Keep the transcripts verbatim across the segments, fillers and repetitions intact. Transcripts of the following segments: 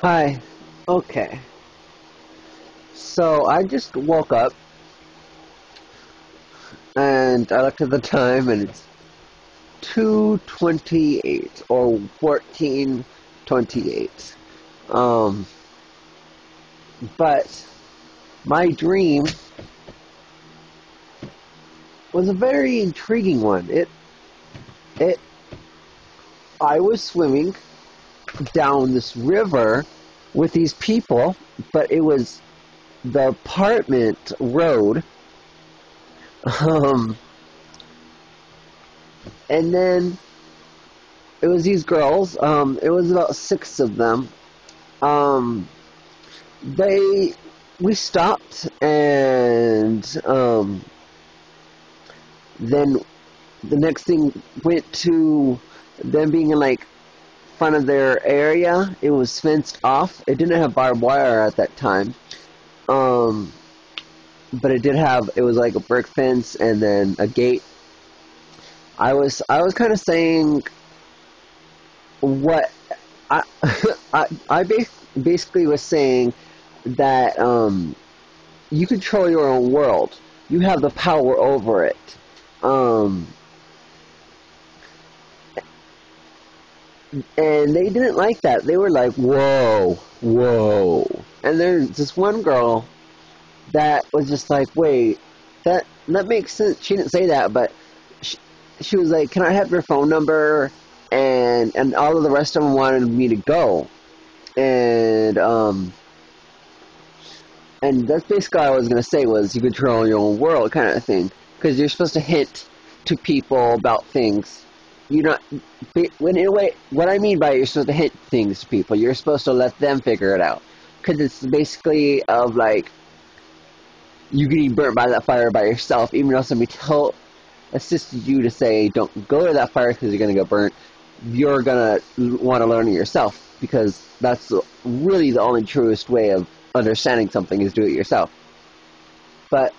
Hi. Okay. So I just woke up and I looked at the time and it's two twenty-eight or fourteen twenty-eight. Um but my dream was a very intriguing one. It it I was swimming down this river with these people, but it was the apartment road, um, and then it was these girls, um, it was about six of them, um, they, we stopped, and, um, then the next thing went to them being in, like, front of their area. It was fenced off. It didn't have barbed wire at that time, um, but it did have. It was like a brick fence and then a gate. I was I was kind of saying what I I I basically was saying that um, you control your own world. You have the power over it. Um, And they didn't like that. They were like, whoa, whoa. And there's this one girl that was just like, wait, that that makes sense. She didn't say that, but she, she was like, can I have your phone number? And and all of the rest of them wanted me to go. And, um, and that's basically what I was going to say was you control your own world kind of thing. Because you're supposed to hint to people about things. You're not, when in a way, what I mean by you're supposed to hint things to people, you're supposed to let them figure it out. Because it's basically of like, you getting burnt by that fire by yourself, even though somebody told, assisted you to say, don't go to that fire because you're going to get burnt. You're going to want to learn it yourself, because that's really the only truest way of understanding something is do it yourself. But,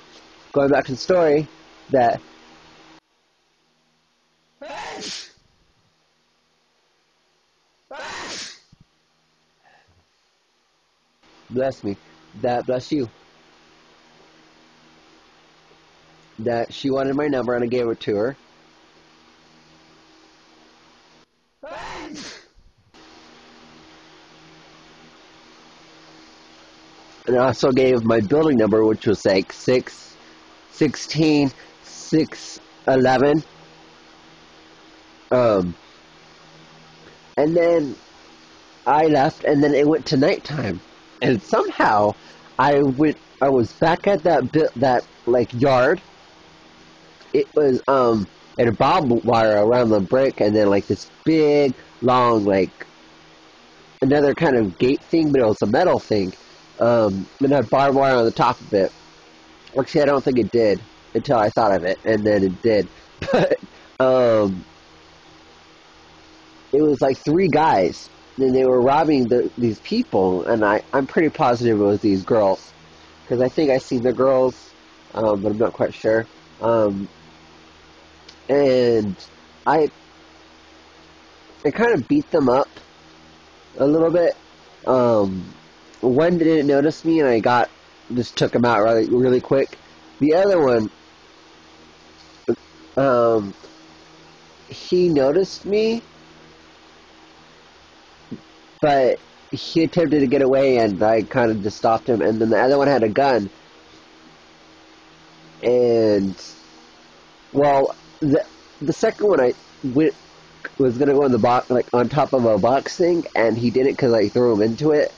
going back to the story, that bless me, that bless you, that she wanted my number and I gave it to her, and I also gave my building number, which was like six sixteen six eleven. Um, and then I left, and then it went to nighttime, and somehow I went, I was back at that bit, that, like, yard. It was, um, and a barbed wire around the brick, and then, like, this big, long, like, another kind of gate thing, but it was a metal thing, um, and it had barbed wire on the top of it. Actually, I don't think it did, until I thought of it, and then it did, but, um, it was like three guys, and they were robbing the, these people, and I, I'm pretty positive it was these girls, because I think I seen the girls, um, but I'm not quite sure, um, and I, I kind of beat them up a little bit. Um, one didn't notice me, and I got, just took them out really, really quick. The other one, um, he noticed me, but he attempted to get away, and I kind of just stopped him. And then the other one had a gun. And, well, the the second one I went, was going to go in the box, like on top of a box thing, and he did it because I threw him into it.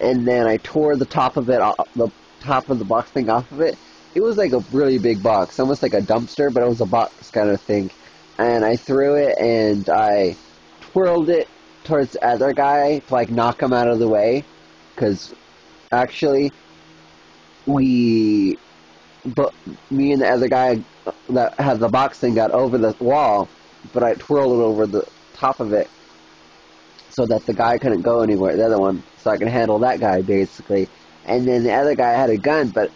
And then I tore the top of it, off, the top of the box thing off of it. It was like a really big box, almost like a dumpster, but it was a box kind of thing. And I threw it, and I twirled it towards the other guy to, like, knock him out of the way, because actually we, but me and the other guy that had the box thing got over the wall, but I twirled it over the top of it so that the guy couldn't go anywhere, the other one, so I could handle that guy, basically. And then the other guy had a gun, but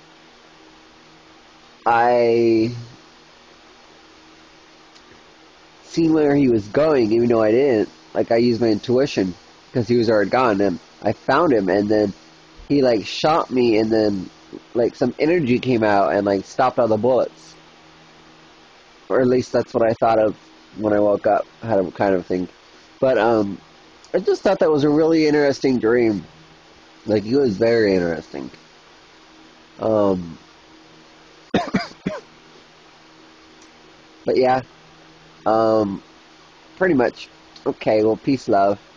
I seen where he was going, even though I didn't. Like, I used my intuition, because he was already gone. And I found him, and then he, like, shot me, and then, like, some energy came out and, like, stopped all the bullets. Or at least that's what I thought of when I woke up, had a kind of thing. But, um, I just thought that was a really interesting dream. Like, it was very interesting. Um... But yeah, um, pretty much. Okay, well, peace, love.